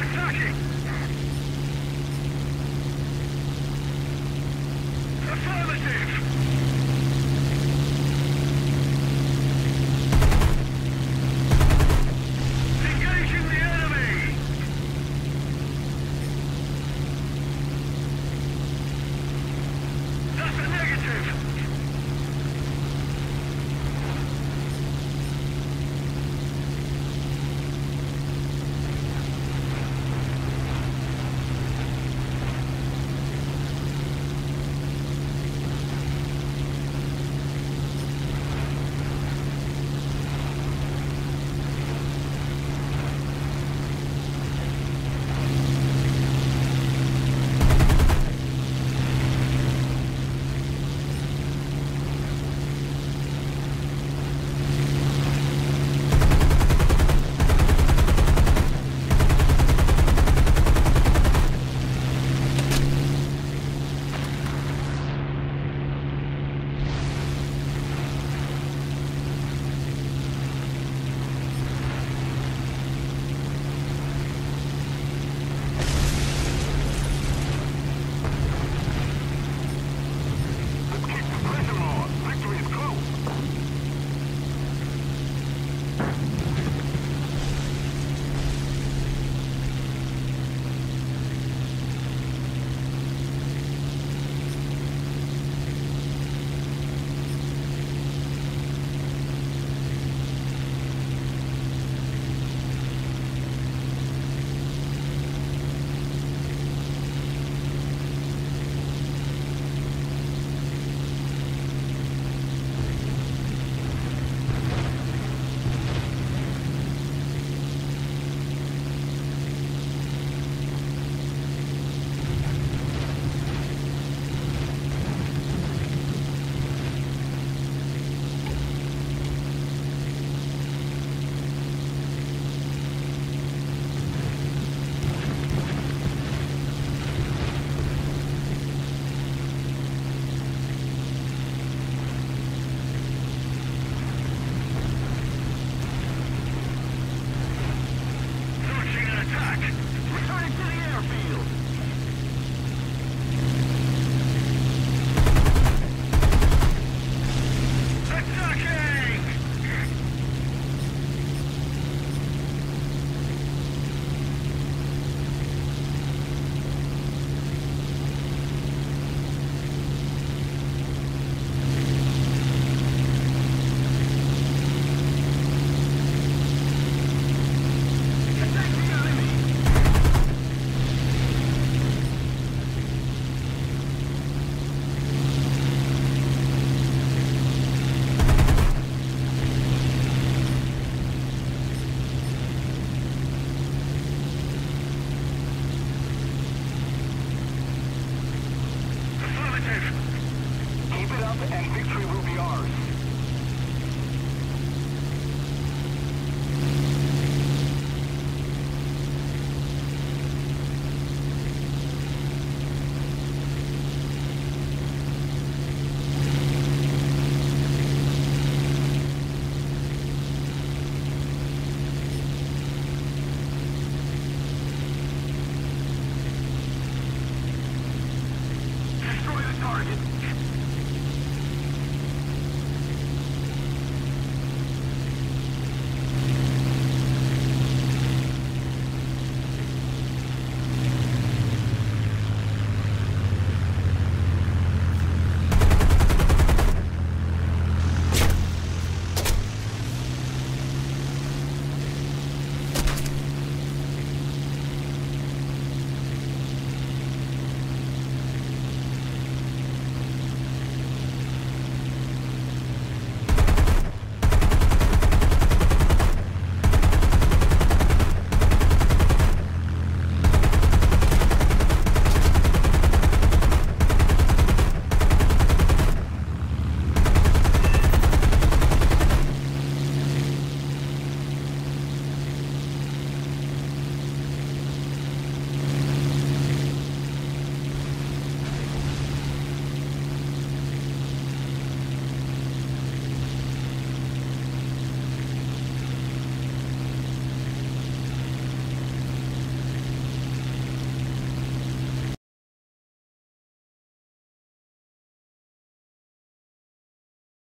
Attacking!